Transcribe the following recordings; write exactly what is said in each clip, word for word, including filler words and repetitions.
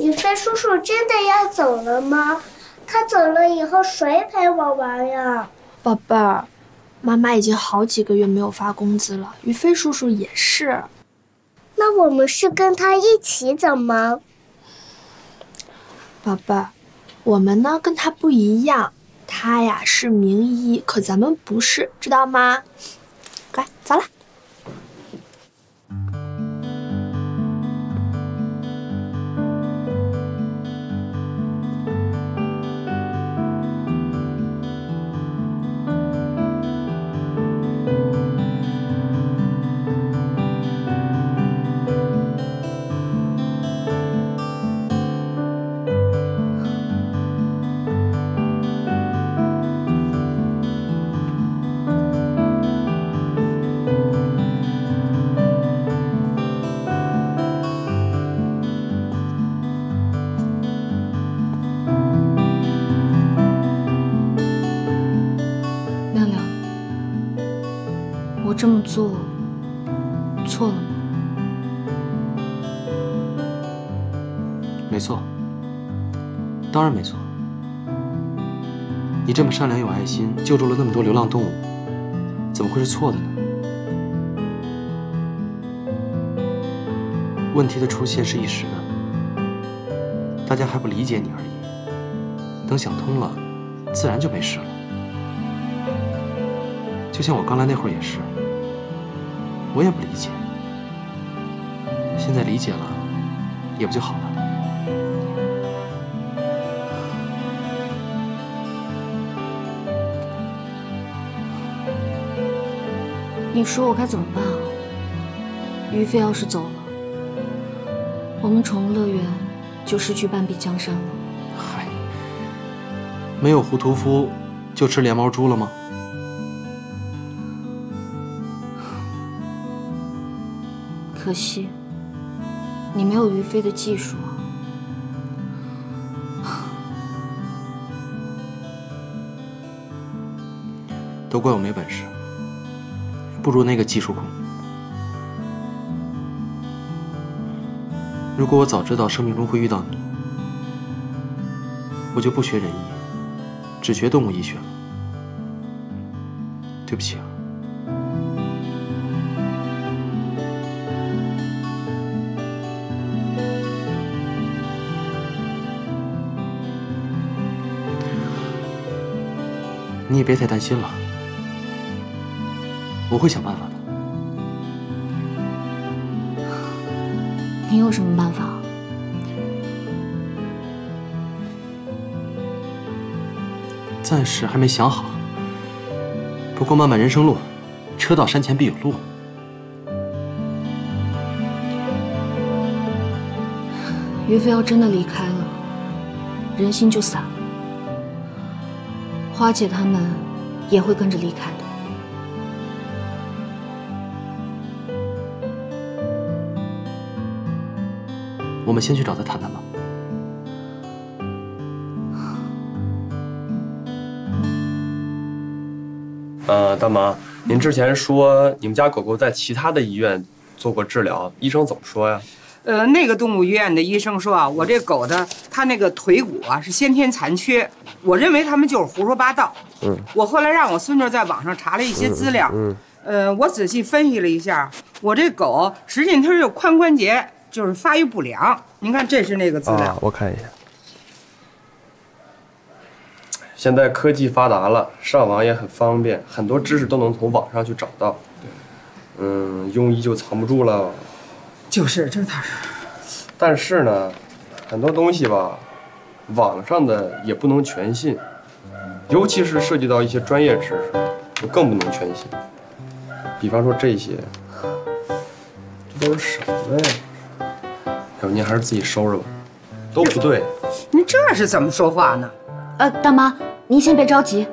宇飞叔叔真的要走了吗？他走了以后谁陪我玩呀？宝贝儿，妈妈已经好几个月没有发工资了，宇飞叔叔也是。那我们是跟他一起走吗？宝贝儿，我们呢跟他不一样，他呀是名医，可咱们不是，知道吗？来，走了。 这么做错了吗？没错，当然没错。你这么善良有爱心，救助了那么多流浪动物，怎么会是错的呢？问题的出现是一时的，大家还不理解你而已。等想通了，自然就没事了。就像我刚来那会儿也是。 我也不理解，现在理解了，也不就好了。你说我该怎么办啊？于飞要是走了，我们宠物乐园就失去半壁江山了。嗨，没有糊屠夫，就吃连毛猪了吗？ 可惜，你没有于飞的技术啊！都怪我没本事，不如那个技术控。如果我早知道生命中会遇到你，我就不学人医，只学动物医学了。对不起啊。 你也别太担心了，我会想办法的。你有什么办法？暂时还没想好，不过漫漫人生路，车到山前必有路。于飞要真的离开了，人心就散了。 花姐他们也会跟着离开的。我们先去找他谈谈吧。 呃，大妈，您之前说你们家狗狗在其他的医院做过治疗，医生怎么说呀？ 呃，那个动物医院的医生说啊，我这狗的它那个腿骨啊是先天残缺，我认为他们就是胡说八道。嗯，我后来让我孙女在网上查了一些资料，嗯，嗯呃，我仔细分析了一下，我这狗实际它是有髋关节就是发育不良。您看，这是那个资料，啊，我看一下。现在科技发达了，上网也很方便，很多知识都能从网上去找到。对，嗯，庸医就藏不住了。 就是，这倒是。但是呢，很多东西吧，网上的也不能全信，尤其是涉及到一些专业知识，就更不能全信。比方说这些，这都是什么呀？要不您还是自己收拾吧，都不对。您这是怎么说话呢？呃，大妈，您先别着急，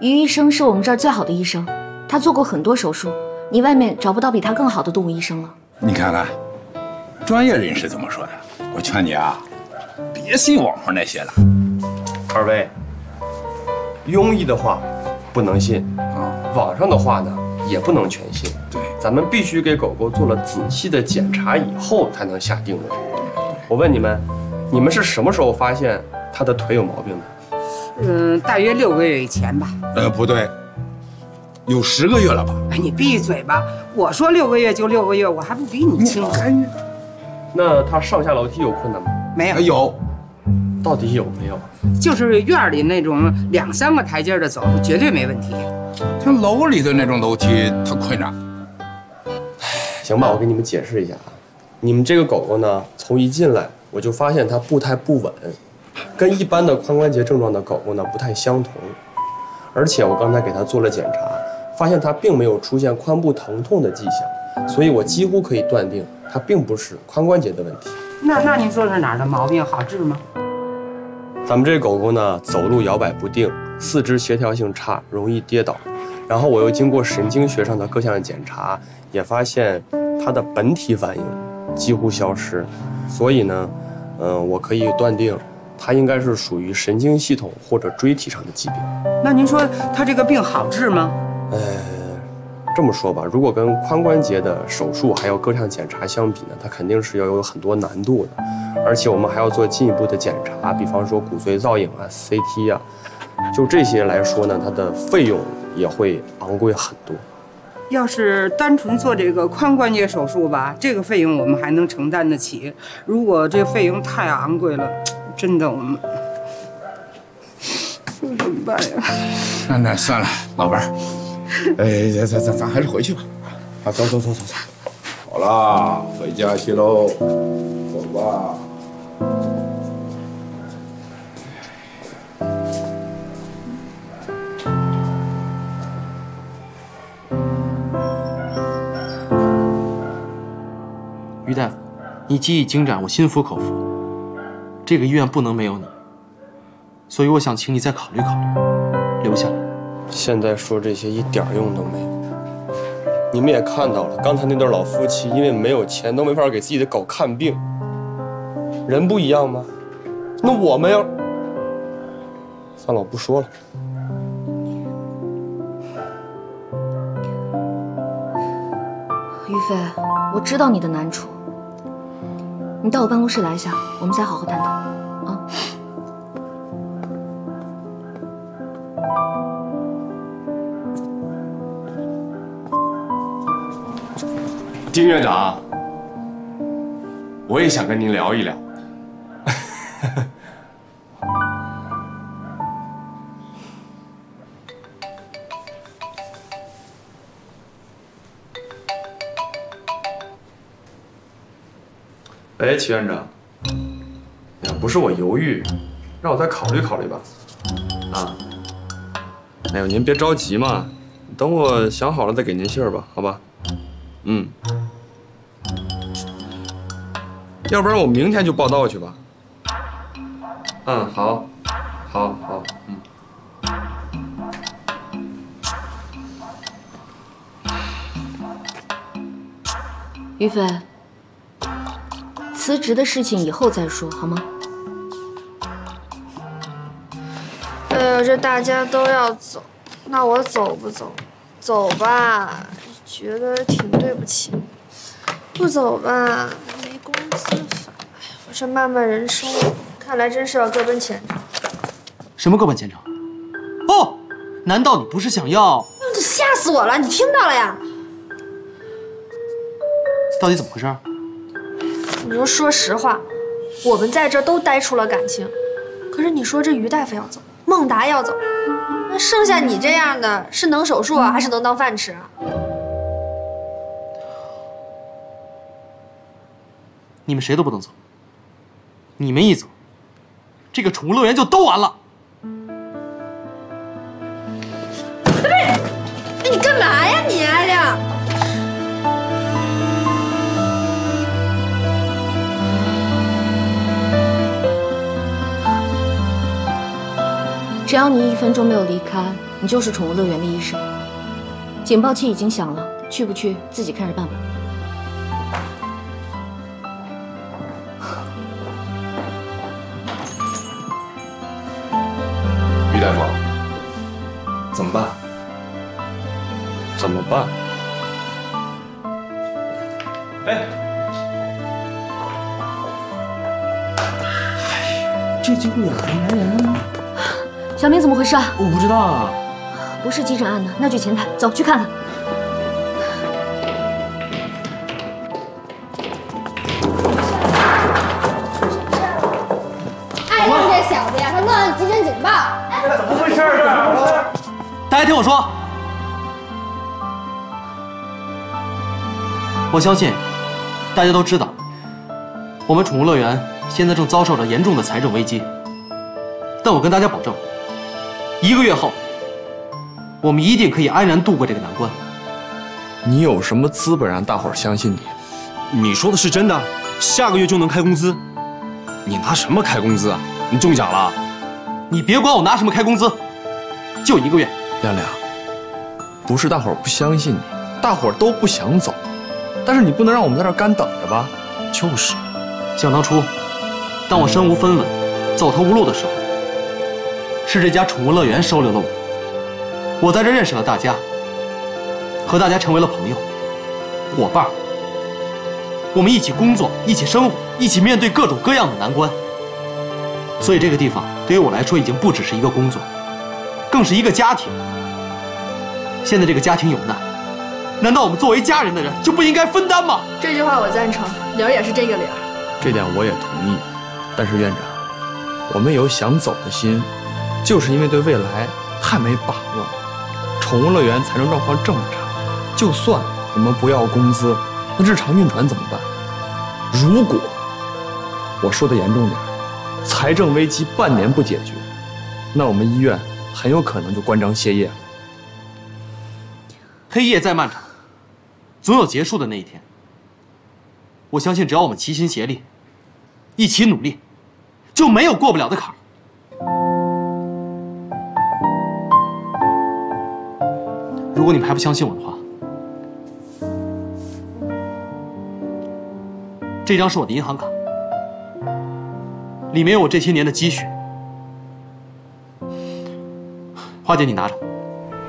于医生是我们这儿最好的医生，他做过很多手术，你外面找不到比他更好的动物医生了。你看看。 专业人士怎么说呀？我劝你啊，别信网上那些了。二位，庸医的话不能信啊，网上的话呢也不能全信。对，咱们必须给狗狗做了仔细的检查以后才能下定论。我问你们，你们是什么时候发现他的腿有毛病的？嗯，大约六个月以前吧。呃，不对，有十个月了吧？哎，你闭嘴吧！我说六个月就六个月，我还不比你轻。那他上下楼梯有困难吗？没有。有。到底有没有？就是院里那种两三个台阶的走，绝对没问题。他楼里的那种楼梯，他困难。行吧，我给你们解释一下啊。你们这个狗狗呢，从一进来我就发现它步态不稳。 跟一般的髋关节症状的狗狗呢不太相同，而且我刚才给它做了检查，发现它并没有出现髋部疼痛的迹象，所以我几乎可以断定它并不是髋关节的问题。那那您说是哪儿的毛病？好治吗？咱们这狗狗呢走路摇摆不定，四肢协调性差，容易跌倒。然后我又经过神经学上的各项检查，也发现它的本体反应几乎消失，所以呢，嗯、呃，我可以断定。 它应该是属于神经系统或者椎体上的疾病。那您说它这个病好治吗？呃，这么说吧，如果跟髋关节的手术还有各项检查相比呢，它肯定是要有很多难度的，而且我们还要做进一步的检查，比方说骨髓造影啊、C T 啊，就这些来说呢，它的费用也会昂贵很多。要是单纯做这个髋关节手术吧，这个费用我们还能承担得起；如果这费用太昂贵了， 真的，我们怎么办呀？那那算了，老伴儿，哎，咱咱咱还是回去吧。啊，走走走走走。好啦，回家去喽，走吧。于大夫，你技艺精湛，我心服口服。 这个医院不能没有你，所以我想请你再考虑考虑，留下来。现在说这些一点用都没有。你们也看到了，刚才那对老夫妻因为没有钱都没法给自己的狗看病。人不一样吗？那我们要……算了，我不说了。于飞，我知道你的难处。 你到我办公室来一下，我们再好好探讨，啊！丁院长，我也想跟您聊一聊。哎，齐院长，呀，不是我犹豫，让我再考虑考虑吧。啊，哎呦，您别着急嘛，等我想好了再给您信儿吧，好吧？嗯，要不然我明天就报到去吧。嗯，好，好，好，嗯。 于飞。 辞职的事情以后再说好吗？哎呦，这大家都要走，那我走不走？走吧，觉得挺对不起；不走吧，没工资发。我这漫漫人生，看来真是要各奔前程。什么各奔前程？哦，难道你不是想要？你吓死我了！你听到了呀？到底怎么回事？ 你说，说实话，我们在这都待出了感情，可是你说这于大夫要走，孟达要走，那剩下你这样的是能手术啊，还是能当饭吃啊？你们谁都不能走，你们一走，这个宠物乐园就都完了。不是，哎，你干嘛呀你哎呀？ 只要你一分钟没有离开，你就是宠物乐园的医生。警报器已经响了，去不去自己看着办吧。于大夫，怎么办？怎么办？哎，这机会也河南人吗？小明怎么回事啊？我不知道啊。不是急诊案呢，那就前台，走去看看。 大家听我说，我相信大家都知道，我们宠物乐园现在正遭受着严重的财政危机。但我跟大家保证，一个月后，我们一定可以安然度过这个难关。你有什么资本让大伙儿相信你？你说的是真的？下个月就能开工资？你拿什么开工资啊？你中奖了？你别管我拿什么开工资，就一个月。 亮亮，不是大伙儿不相信你，大伙儿都不想走，但是你不能让我们在这儿干等着吧？就是，想当初，当我身无分文、走投无路的时候，是这家宠物乐园收留了我，我在这认识了大家，和大家成为了朋友、伙伴，我们一起工作，一起生活，一起面对各种各样的难关，所以这个地方对于我来说已经不只是一个工作，更是一个家庭。 现在这个家庭有难，难道我们作为家人的人就不应该分担吗？这句话我赞成，理儿也是这个理儿，这点我也同意。但是院长，我们有想走的心，就是因为对未来太没把握。宠物乐园财政状况正常，就算我们不要工资，那日常运转怎么办？如果我说的严重点，财政危机半年不解决，那我们医院很有可能就关张歇业了。 黑夜再漫长，总有结束的那一天。我相信，只要我们齐心协力，一起努力，就没有过不了的坎儿。如果你们还不相信我的话，这张是我的银行卡，里面有我这些年的积蓄。花姐，你拿着。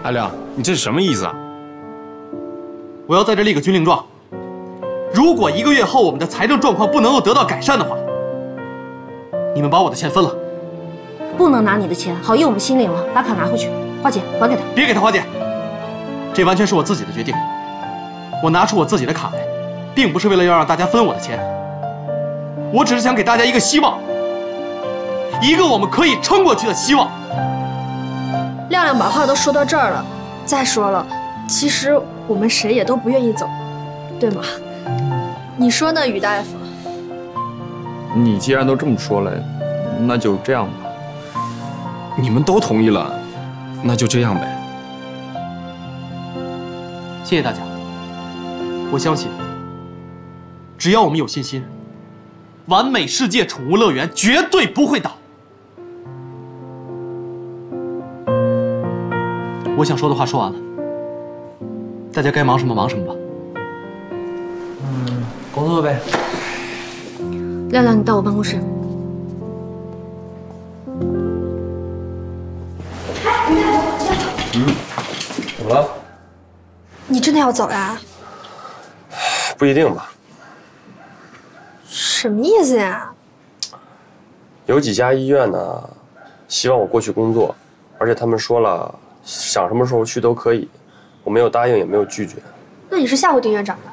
阿亮，你这是什么意思啊？ 我要在这立个军令状，如果一个月后我们的财政状况不能够得到改善的话，你们把我的钱分了。不能拿你的钱，好意我们心领了，把卡拿回去。花姐，还给他。别给他，花姐，这完全是我自己的决定。我拿出我自己的卡来，并不是为了要让大家分我的钱，我只是想给大家一个希望，一个我们可以撑过去的希望。亮亮把话都说到这儿了，再说了，其实。 我们谁也都不愿意走，对吗？你说呢，于大夫？你既然都这么说了，那就这样吧。你们都同意了，那就这样呗。谢谢大家。我相信，只要我们有信心，完美世界宠物乐园绝对不会倒。我想说的话说完了。 大家该忙什么忙什么吧。嗯，工作呗。亮亮，你到我办公室。哎，于大夫，大夫。嗯，怎么了？你真的要走呀？不一定吧。什么意思呀？有几家医院呢，希望我过去工作，而且他们说了，想什么时候去都可以。 我没有答应，也没有拒绝。那你是吓唬丁院长的。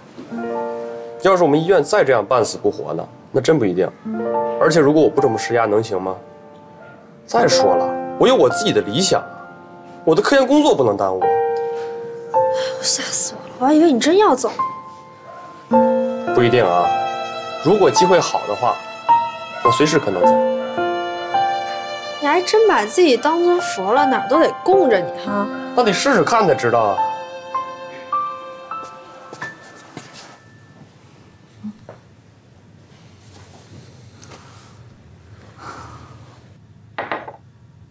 要是我们医院再这样半死不活呢，那真不一定。而且如果我不这么施压，能行吗？再说了，我有我自己的理想，我的科研工作不能耽误。哎，吓死我了！我还以为你真要走。不一定啊，如果机会好的话，我随时可能走。你还真把自己当成佛了，哪儿都得供着你哈。那得试试看才知道啊。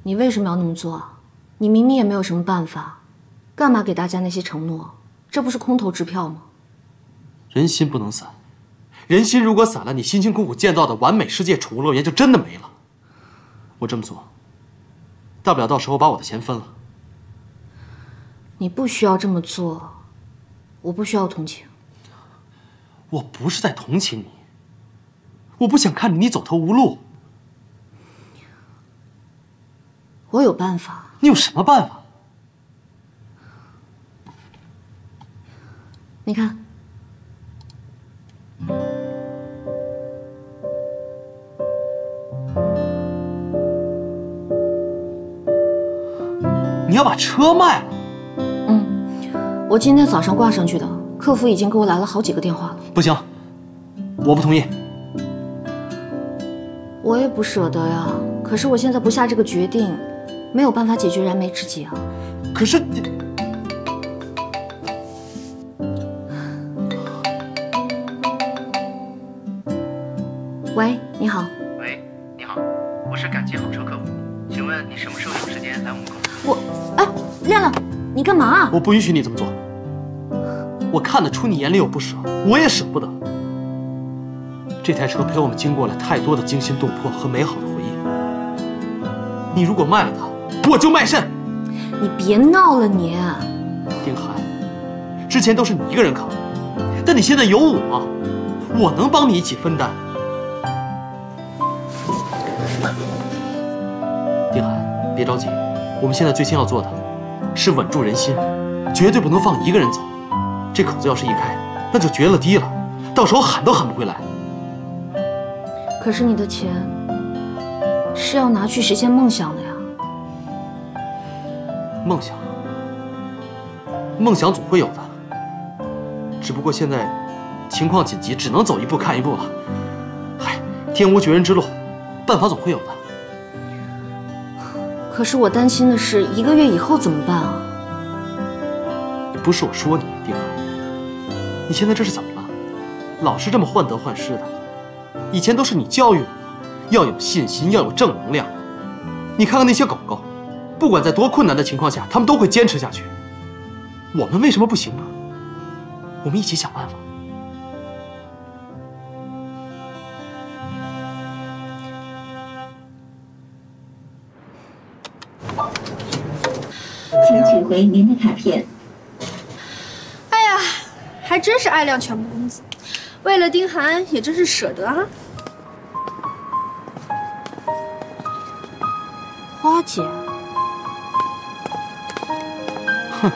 你为什么要那么做？你明明也没有什么办法，干嘛给大家那些承诺？这不是空头支票吗？人心不能散，人心如果散了，你辛辛苦苦建造的完美世界宠物乐园就真的没了。我这么做，大不了到时候把我的钱分了。你不需要这么做，我不需要同情。我不是在同情你，我不想看着你走投无路。我有办法。你有什么办法？你看，你要把车卖了？嗯，我今天早上挂上去的，客服已经给我来了好几个电话了。不行，我不同意。我也不舍得呀，可是我现在不下这个决定，没有办法解决燃眉之急啊。可是你。 喂，你好。喂，你好，我是赶集好车客服，请问你什么时候有时间来我们公司？我，哎，亮亮，你干嘛啊？我不允许你这么做。我看得出你眼里有不舍，我也舍不得。这台车陪我们经过了太多的惊心动魄和美好的回忆。你如果卖了它，我就卖肾。你别闹了你，你丁涵，之前都是你一个人扛，但你现在有我，我能帮你一起分担。 丁涵，别着急，我们现在最先要做的是稳住人心，绝对不能放一个人走。这口子要是一开，那就绝了堤了，到时候喊都喊不回来。可是你的钱是要拿去实现梦想的呀。梦想，梦想总会有的，只不过现在情况紧急，只能走一步看一步了。嗨，天无绝人之路。 办法总会有的。可是我担心的是，一个月以后怎么办啊？不是我说你，丁涵，你现在这是怎么了？老是这么患得患失的。以前都是你教育我，要有信心，要有正能量。你看看那些狗狗，不管在多困难的情况下，它们都会坚持下去。我们为什么不行呢？我们一起想办法。 请取回您的卡片。哎呀，还真是爱亮全部公子，为了丁涵也真是舍得啊。花姐，哼，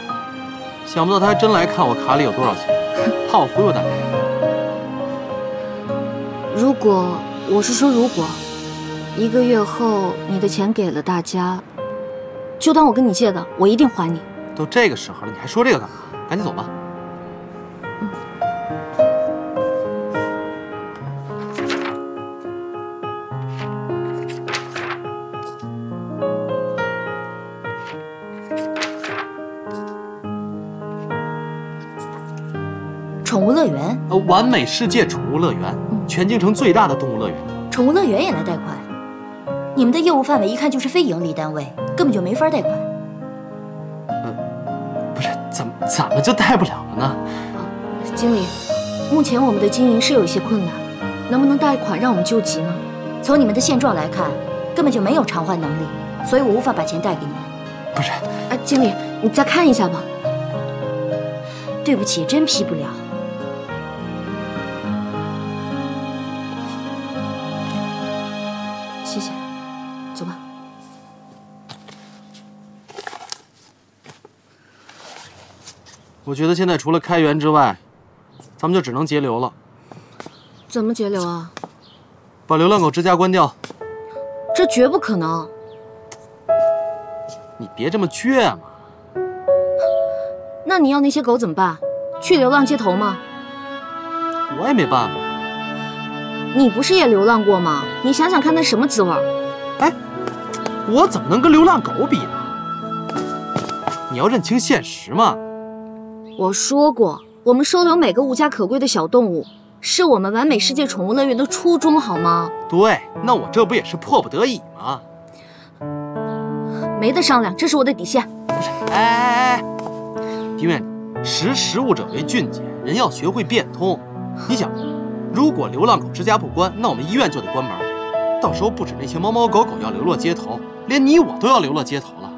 想不到她还真来看我卡里有多少钱，怕我忽悠大家。如果我是说，如果一个月后你的钱给了大家。 就当我跟你借的，我一定还你。都这个时候了，你还说这个干嘛？赶紧走吧。嗯。宠物乐园，呃，完美世界宠物乐园，嗯、全京城最大的动物乐园。宠物乐园也来贷款？你们的业务范围一看就是非盈利单位。 根本就没法贷款。嗯，不是，怎么怎么就贷不了了呢？啊，经理，目前我们的经营是有一些困难，能不能贷款让我们救急呢？从你们的现状来看，根本就没有偿还能力，所以我无法把钱贷给你们。不是，哎、啊，经理，你再看一下吧。对不起，真批不了。谢谢。 我觉得现在除了开源之外，咱们就只能节流了。怎么节流啊？把流浪狗之家关掉。这绝不可能。你别这么倔嘛。那你要那些狗怎么办？去流浪街头吗？我也没办法。你不是也流浪过吗？你想想看，那什么滋味？哎，我怎么能跟流浪狗比呢？你要认清现实嘛。 我说过，我们收留每个无家可归的小动物，是我们完美世界宠物乐园的初衷，好吗？对，那我这不也是迫不得已吗？没得商量，这是我的底线。不是，哎哎哎，丁院长，识时务者为俊杰，人要学会变通。你想，如果流浪狗之家不关，那我们医院就得关门，到时候不止那些猫猫狗狗要流落街头，连你我都要流落街头了。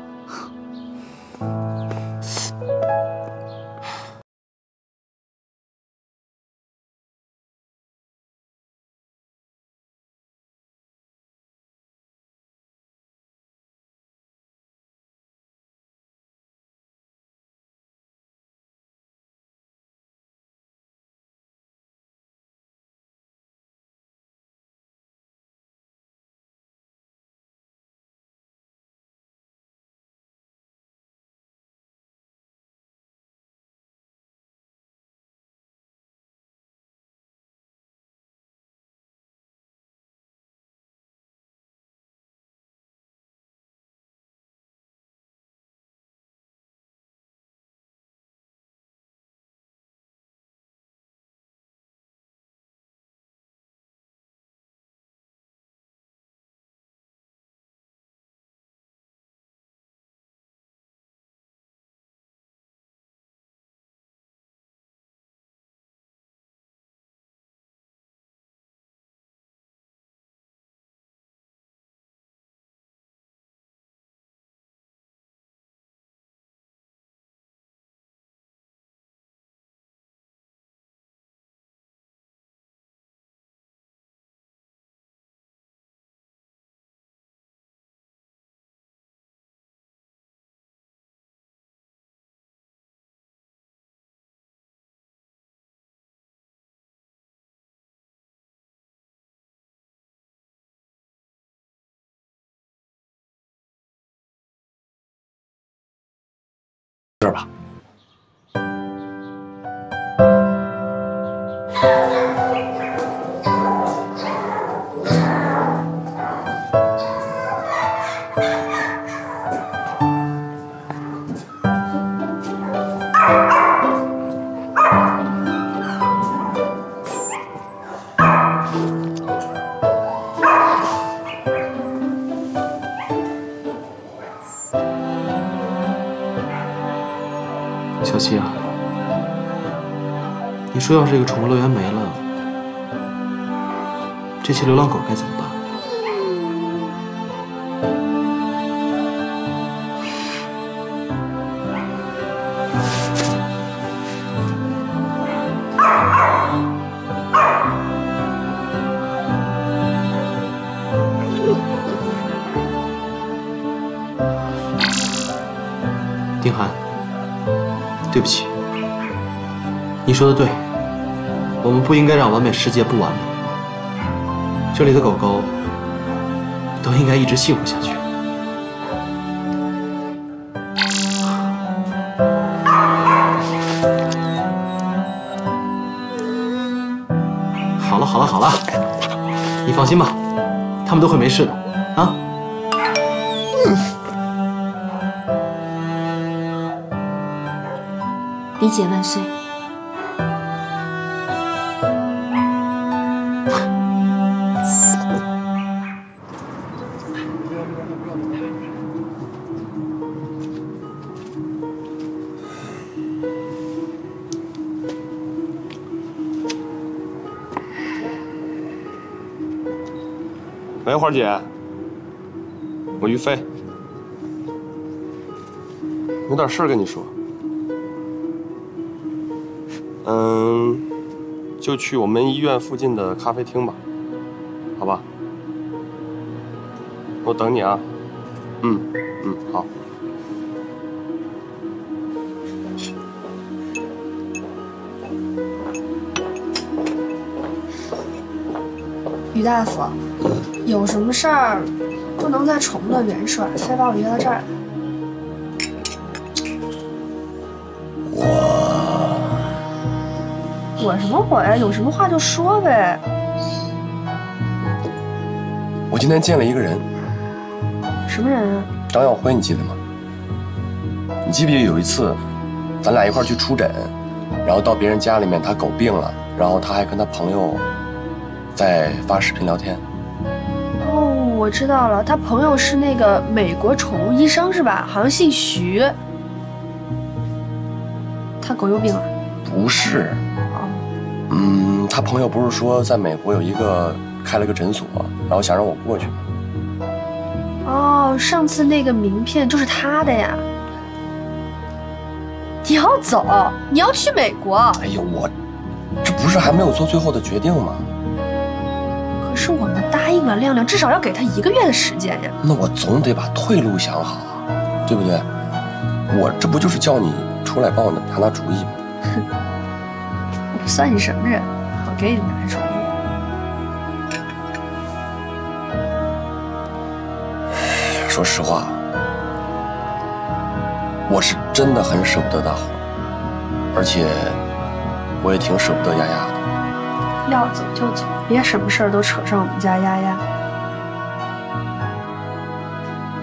歌吧。 小七啊，你说要是这个宠物乐园没了，这些流浪狗该怎么办？丁涵。 对不起，你说的对，我们不应该让完美世界不完美。这里的狗狗都应该一直幸福下去。好了好了好了，你放心吧，他们都会没事的啊。 理解万岁！喂，花姐，我于飞，有点事儿跟你说。 嗯，就去我们医院附近的咖啡厅吧，好吧？我等你啊。嗯嗯，好。于大夫，有什么事儿不能在宠物乐园说，非把我约到这儿来？ 火什么火呀？有什么话就说呗。我今天见了一个人。什么人啊？张耀辉，你记得吗？你记不记得有一次，咱俩一块去出诊，然后到别人家里面，他狗病了，然后他还跟他朋友在发视频聊天。哦，我知道了，他朋友是那个美国宠物医生是吧？好像姓徐。他狗有病了？不是。 嗯，他朋友不是说在美国有一个开了个诊所，然后想让我过去吗？哦，上次那个名片就是他的呀。你要走？你要去美国？哎呦，我这不是还没有做最后的决定吗？可是我们答应了亮亮，至少要给他一个月的时间呀。那我总得把退路想好啊，对不对？我这不就是叫你出来帮我拿拿主意吗？哼。 算你什么人？我给你拿主意。说实话，我是真的很舍不得大伙，而且我也挺舍不得丫丫的。要走就走，别什么事儿都扯上我们家丫丫。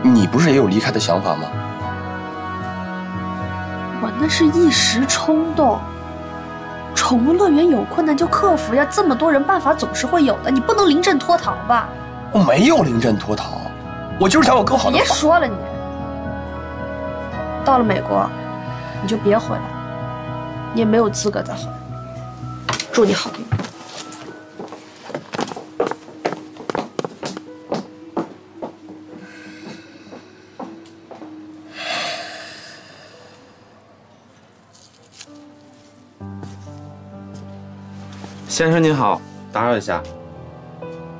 你不是也有离开的想法吗？我那是一时冲动。 宠物乐园有困难就克服呀，这么多人，办法总是会有的，你不能临阵脱逃吧？我没有临阵脱逃，我就是想有更好的。别说了你，到了美国，你就别回来，你也没有资格再回来。祝你好运。先生您好，打扰一下，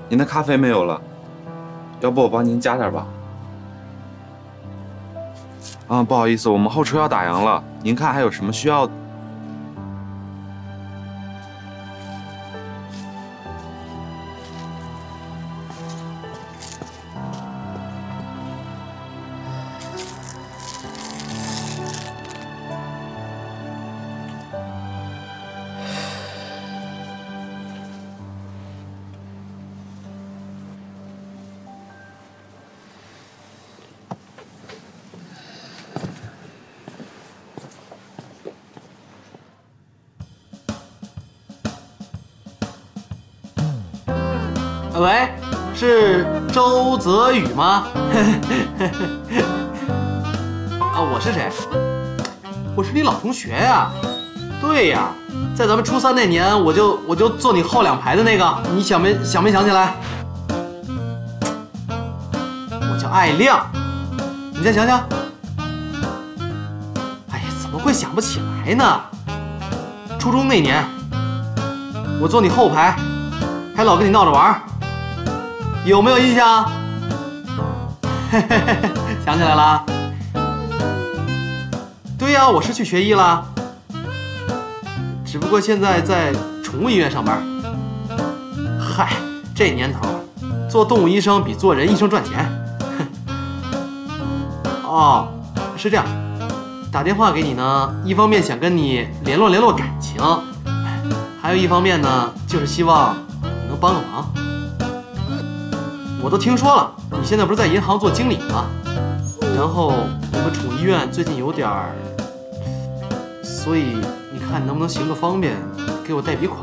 您的咖啡没有了，要不我帮您加点吧？啊、嗯，不好意思，我们后车要打烊了，您看还有什么需要？喂，是周泽宇吗？啊，我是谁？我是你老同学呀、啊。对呀、啊，在咱们初三那年，我就我就坐你后两排的那个，你想没想没想起来？我叫艾亮，你再想想。哎呀，怎么会想不起来呢？初中那年，我坐你后排。 还老跟你闹着玩，有没有印象？想起来了。对呀、啊，我是去学医了，只不过现在在宠物医院上班。嗨，这年头，做动物医生比做人医生赚钱。哦，是这样，打电话给你呢，一方面想跟你联络联络感情，还有一方面呢，就是希望。 帮个忙，我都听说了，你现在不是在银行做经理吗？然后我们宠物医院最近有点儿，所以你看能不能行个方便，给我贷笔款？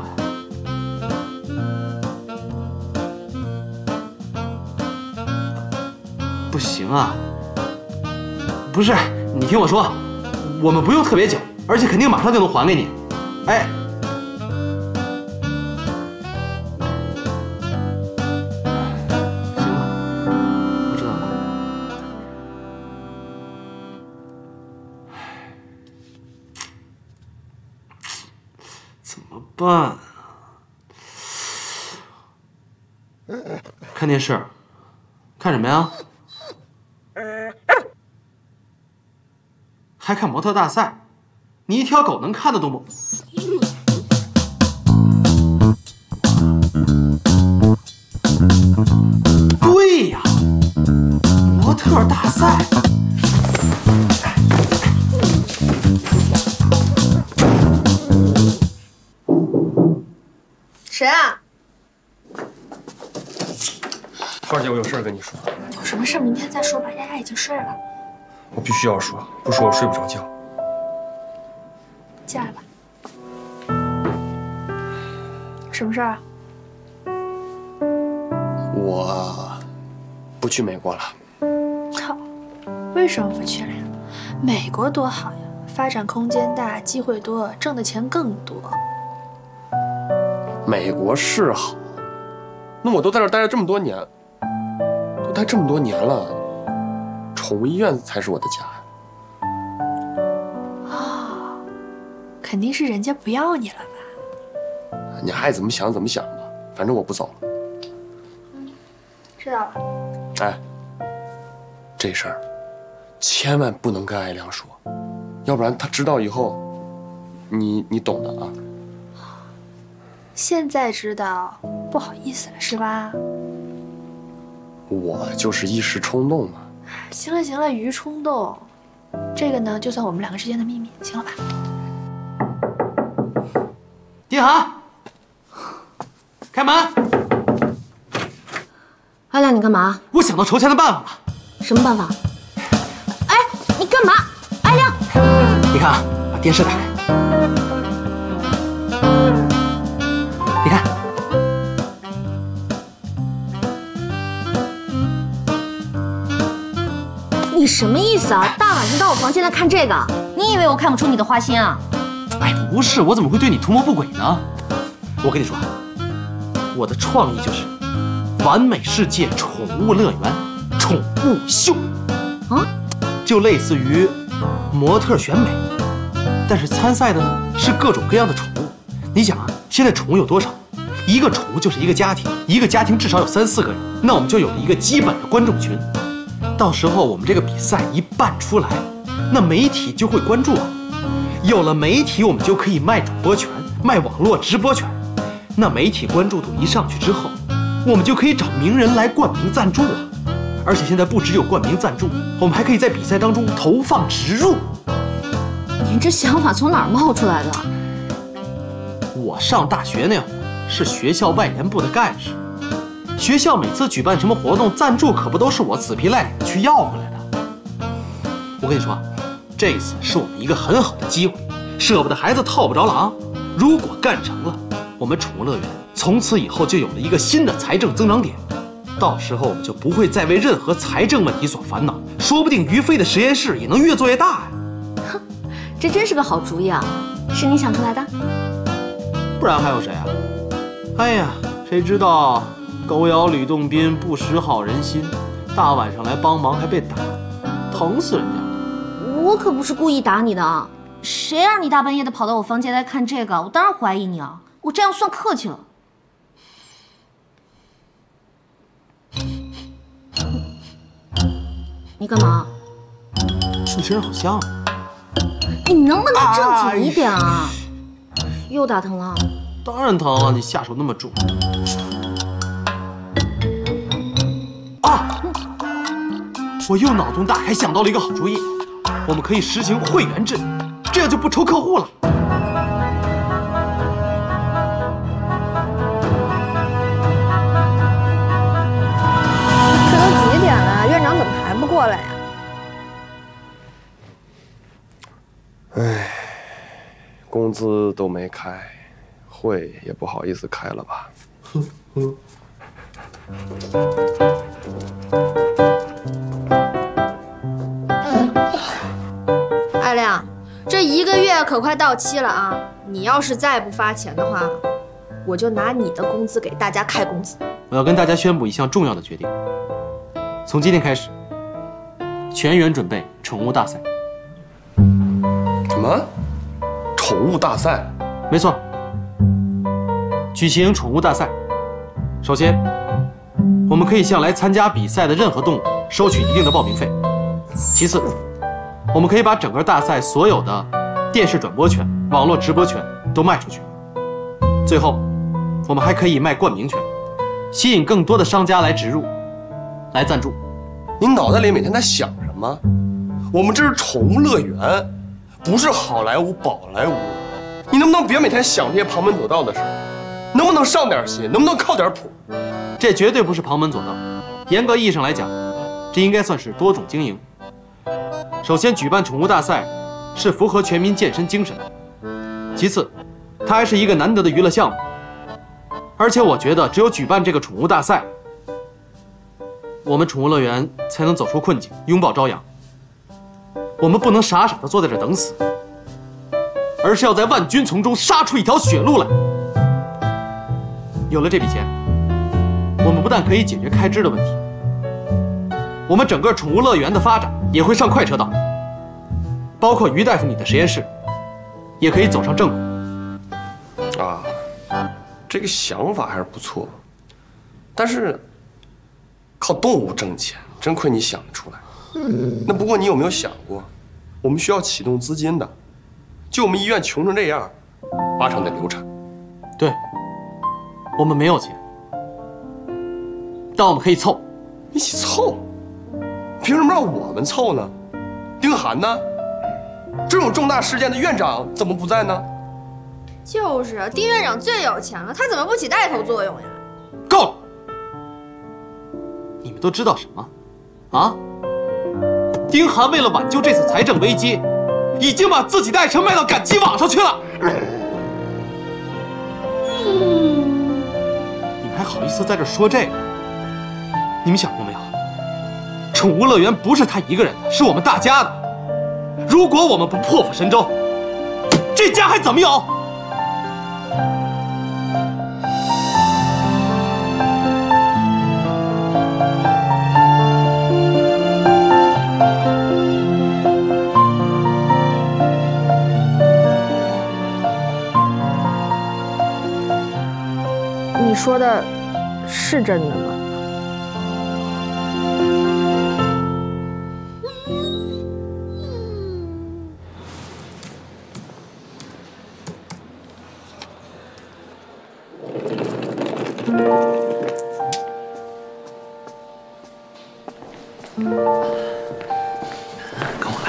不行啊，不是，你听我说，我们不用特别久，而且肯定马上就能还给你。哎。 哇，看电视，看什么呀？还看模特大赛？你一条狗能看得懂吗？对呀，模特大赛。 谁啊？花姐，我有事跟你说。有什么事明天再说吧，丫丫已经睡了。我必须要说，不说我睡不着觉。进来吧。什么事啊？我不去美国了。操！为什么不去了呀？美国多好呀，发展空间大，机会多，挣的钱更多。 美国是好，那我都在这儿待了这么多年，都待这么多年了，宠物医院才是我的家。哦，肯定是人家不要你了吧？你爱怎么想怎么想吧，反正我不走了。嗯，知道了。哎，这事儿千万不能跟艾良说，要不然他知道以后，你你懂的啊。 现在知道不好意思了是吧？我就是一时冲动嘛。行了行了，于冲动，这个呢就算我们两个之间的秘密，行了吧？丁航，开门！阿亮，你干嘛？我想到筹钱的办法了。什么办法？哎，你干嘛？阿亮，你看啊，把电视打开。 你什么意思啊？大晚上到我房间来看这个，你以为我看不出你的花心啊？哎，不是，我怎么会对你图谋不轨呢？我跟你说，我的创意就是完美世界宠物乐园宠物秀啊，就类似于模特选美，但是参赛的呢是各种各样的宠物。你想啊，现在宠物有多少？一个宠物就是一个家庭，一个家庭至少有三四个人，那我们就有了一个基本的观众群。 到时候我们这个比赛一办出来，那媒体就会关注啊。有了媒体，我们就可以卖主播权、卖网络直播权。那媒体关注度一上去之后，我们就可以找名人来冠名赞助啊。而且现在不只有冠名赞助，我们还可以在比赛当中投放植入。你这想法从哪儿冒出来的？我上大学那会儿是学校外联部的干事。 学校每次举办什么活动，赞助可不都是我死皮赖脸的去要回来的。我跟你说，这一次是我们一个很好的机会，舍不得孩子套不着狼。如果干成了，我们宠物乐园从此以后就有了一个新的财政增长点，到时候我们就不会再为任何财政问题所烦恼，说不定于飞的实验室也能越做越大呀！哼，这真是个好主意啊！是你想出来的？不然还有谁啊？哎呀，谁知道狗咬吕洞宾，不识好人心，大晚上来帮忙还被打，疼死人家了！我可不是故意打你的，谁让你大半夜的跑到我房间来看这个？我当然怀疑你啊！我这样算客气了。 你干嘛？你这人好像……你能不能正经一点啊？又打疼了？当然疼了，你下手那么重。啊！我又脑洞大开想到了一个好主意，我们可以实行会员制，这样就不愁客户了。这都几点了？院长怎么还…… 过来呀！哎，工资都没开，会也不好意思开了吧？哼哼。艾亮，这一个月可快到期了啊！你要是再不发钱的话，我就拿你的工资给大家开工资。我要跟大家宣布一项重要的决定，从今天开始。 全员准备宠物大赛。什么？宠物大赛？没错。举行宠物大赛，首先，我们可以向来参加比赛的任何动物收取一定的报名费。其次，我们可以把整个大赛所有的电视转播权、网络直播权都卖出去。最后，我们还可以卖冠名权，吸引更多的商家来植入、来赞助。 你脑袋里每天在想什么？我们这是宠物乐园，不是好莱坞、宝莱坞。你能不能别每天想这些旁门左道的事？能不能上点心？能不能靠点谱？这绝对不是旁门左道，严格意义上来讲，这应该算是多种经营。首先，举办宠物大赛是符合全民健身精神；其次，它还是一个难得的娱乐项目。而且，我觉得只有举办这个宠物大赛。 我们宠物乐园才能走出困境，拥抱朝阳。我们不能傻傻的坐在这等死，而是要在万军丛中杀出一条血路来。有了这笔钱，我们不但可以解决开支的问题，我们整个宠物乐园的发展也会上快车道。包括于大夫你的实验室，也可以走上正轨。啊，这个想法还是不错，但是。 靠动物挣钱，真亏你想得出来。那不过你有没有想过，我们需要启动资金的。就我们医院穷成这样，八成得流产。对，我们没有钱，但我们可以凑，一起凑。凭什么让我们凑呢？丁涵呢？这种重大事件的院长怎么不在呢？就是啊，丁院长最有钱了，他怎么不起带头作用呀？够了。 你们都知道什么？啊！丁涵为了挽救这次财政危机，已经把自己的爱车卖到赶集网上去了。你们还好意思在这说这个？你们想过没有？宠物乐园不是他一个人的，是我们大家的。如果我们不破釜沉舟，这家还怎么有？ 你说的是真的吗？跟我来。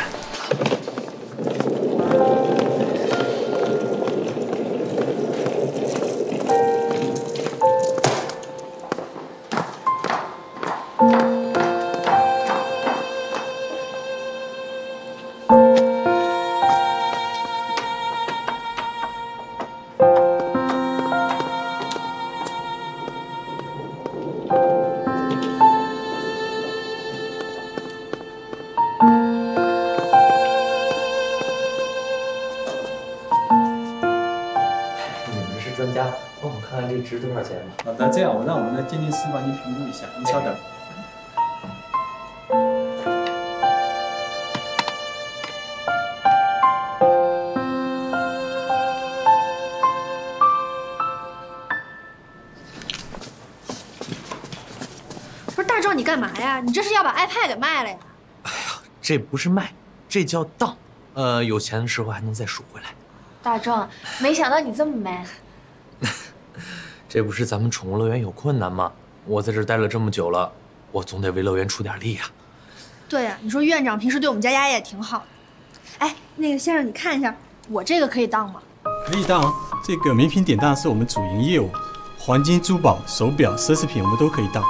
您值多少钱吧？那这样，我让我们的鉴定师帮您评估一下，您稍等。 你干嘛呀？你这是要把 iPad 给卖了呀？哎呀，这不是卖，这叫当。呃，有钱的时候还能再赎回来。大壮，没想到你这么 man。这不是咱们宠物乐园有困难吗？我在这待了这么久了，我总得为乐园出点力呀。对呀，你说院长平时对我们家丫丫也挺好的。哎，那个先生，你看一下，我这个可以当吗？可以当，这个名品典当是我们主营业务，黄金、珠宝、手表、奢侈品我们都可以当。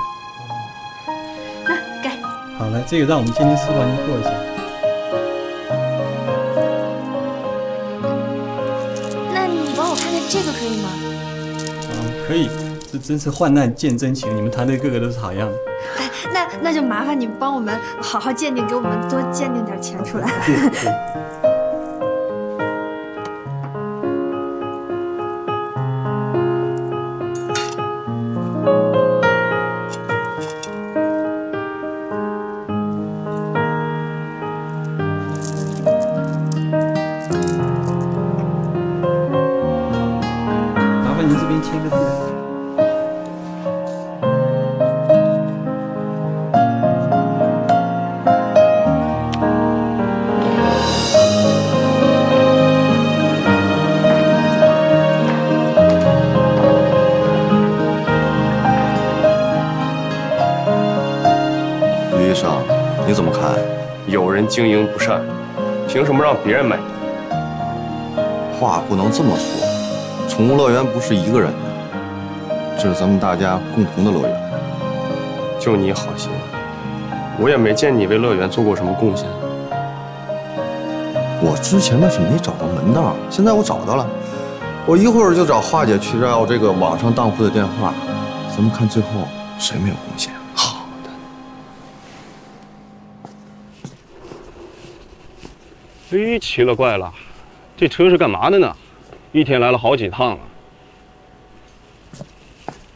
好了，这个让我们鉴定师帮您过一下。那你帮我看看这个可以吗？啊、嗯，可以。这真是患难见真情，你们团队个个都是好样的。哎，那那就麻烦你帮我们好好鉴定，给我们多鉴定点钱出来。经营不善，凭什么让别人买单？话不能这么说，宠物乐园不是一个人的，这是咱们大家共同的乐园。就你好心，我也没见你为乐园做过什么贡献。我之前那是没找到门道，现在我找到了。我一会儿就找华姐去要这个网上当铺的电话，咱们看最后谁没有贡献。 哎，奇了怪了，这车是干嘛的呢？一天来了好几趟了。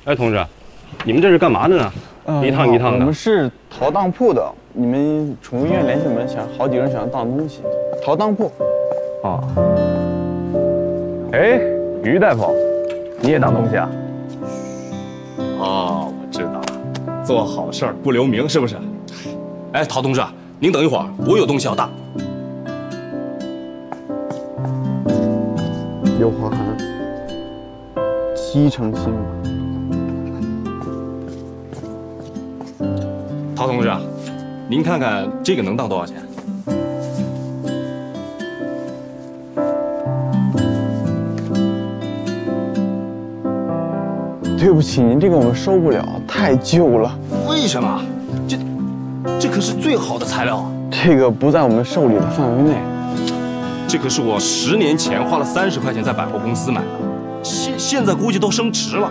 哎，同志，你们这是干嘛的呢？呃、一趟一趟的。我们是淘当铺的，你们宠物医院联系我们，想好几个人想要当东西，淘当铺。啊。哎，于大夫，你也当东西啊？哦，我知道了，做好事儿不留名是不是？哎，陶同志，您等一会儿，我有东西要当。 有划痕，七成新吧。陶同志，您看看这个能当多少钱？对不起，您这个我们收不了，太旧了。为什么？这这可是最好的材料啊！这个不在我们受理的范围内。 这可是我十年前花了三十块钱在百货公司买的，现现在估计都升值了。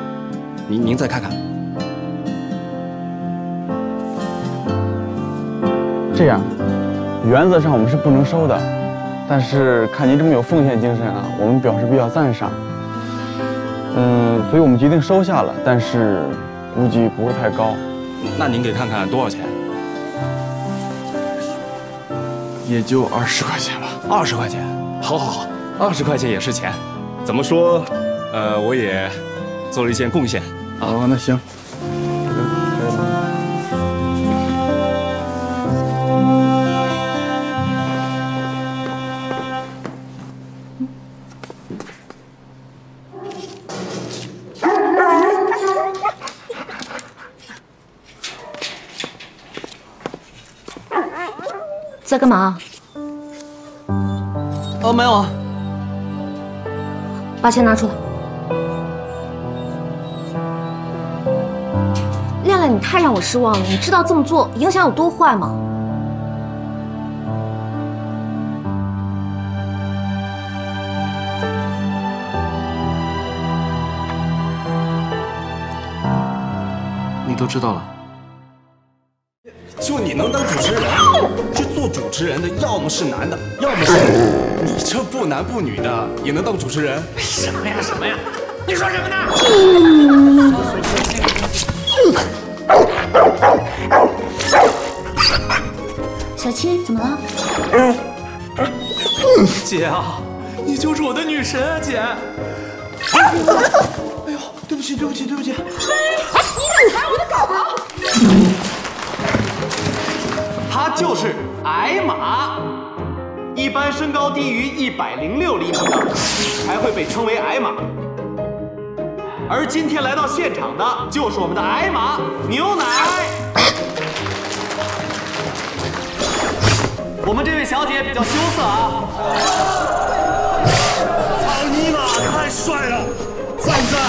您您再看看，这样，原则上我们是不能收的，但是看您这么有奉献精神啊，我们表示比较赞赏。嗯，所以我们决定收下了，但是估计不会太高。那您给看看多少钱？ 也就二十块钱吧，二十块钱，好，好，好，二十块钱也是钱。怎么说，呃，我也做了一件贡献啊。哦，那行。在干嘛？哦，没有啊。把钱拿出来。亮亮，你太让我失望了。你知道这么做影响有多坏吗？你都知道了。就你能当主持人？ 主持人的要么是男的，要么是女的。你这不男不女的也能当主持人？什么呀什么呀！你说什么呢？嗯小七，怎么了？嗯嗯、姐啊，你就是我的女神啊，姐！哎呦，对不起，对不起，对不起！哎，你敢踩我的狗？他就是矮马，一般身高低于一百零六厘米的才会被称为矮马。而今天来到现场的就是我们的矮马牛奶。 我们这位小姐比较羞涩啊！草泥马太帅了，帅不帅？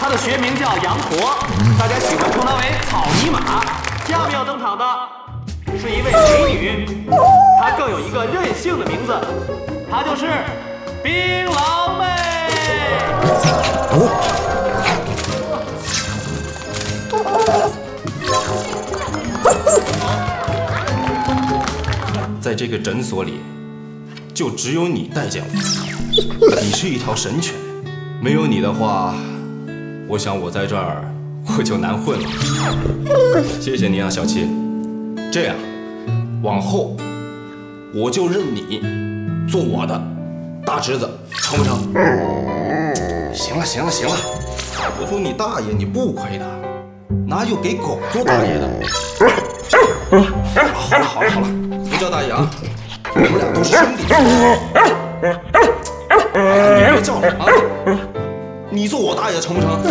他的学名叫羊驼，大家喜欢称他为草泥马。下面要登场的是一位美女，她更有一个任性的名字，她就是槟榔妹。哦 在这个诊所里，就只有你待见我。你是一条神犬，没有你的话，我想我在这儿我就难混了。谢谢您啊，小七。这样，往后我就认你做我的大侄子，成不成？行了行了行了，我做你大爷你不亏的，哪有给狗做大爷的？好了好了好了。 不叫大爷啊，我们俩都是兄弟。你别叫了啊！你做我大爷成不成？